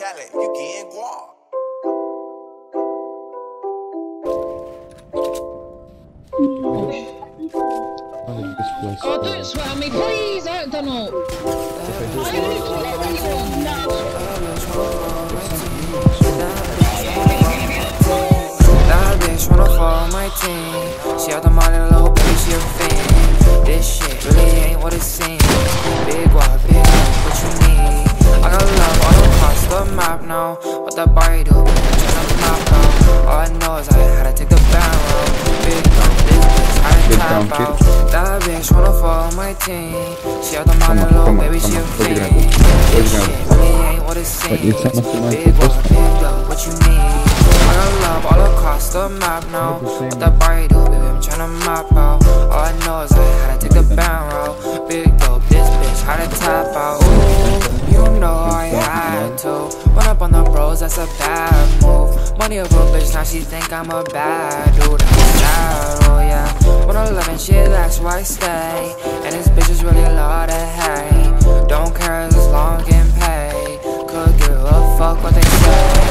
Cali, you getting guap. Oh, don't swear me, please. I don't know. That bitch wanna follow my team. She out the model, little bitch, she a fan. This shit really ain't what it seems. Big guap, big guap, what you need? I got love all across the map now. What the body do? All I know is I had to take the bound. Big guap, big bitch, I didn't tap out. That bitch wanna follow my team. She out the model, little baby, she a fan. This shit really ain't what it seems. Big guap, big guap, what you need? I got love all across the map now. What the body do, baby, I'm tryna mop out. All I know is I had to take the bound route. Big dope, this bitch had to tap out. Ooh, you know I had to. Run up on the bros, that's a bad move. Money over bitch, now she think I'm a bad dude. I'm sad, oh yeah. 111 shit, that's why I stay. And this bitch is really a lot of hate. Don't care as long and pay. Could give a fuck what they say.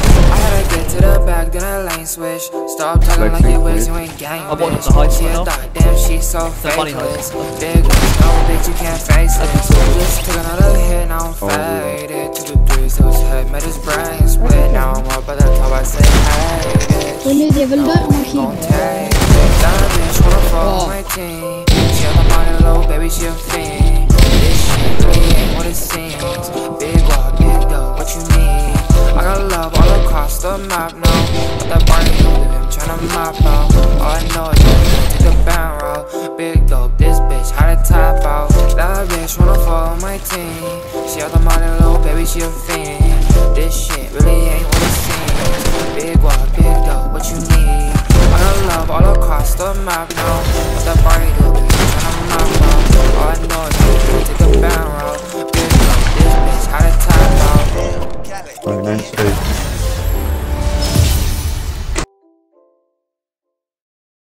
Get to the back, then I lane switch. Stop talking like you wish you ain't gang, bitch. She a thought, damn, she's so faithless. Big bitch, no bitch, you can't face this. Just took another hit, now I'm faded. 2 to 3, so his head made his brain split. Now I'm up at the top, I say, hey, bitch. Don't take it. That bitch wanna fuck my team. She on the money low, baby, she a fiend. This shit really ain't what it seems. Big walk, big dope, what you mean? I got love all across the map now. But that party moving, I'm tryna mop out. All I know is I take the bound route. Big dope, this bitch how to tap out. That bitch wanna follow my team. She out the model, little baby, she a fiend. This shit really ain't what it seems. Big guap, big dope, what you need? I got love all across the map now. But that party moving, I'm tryna mop out. All I know is I take the bound route. Big dope, this bitch how to tap out. Very nice.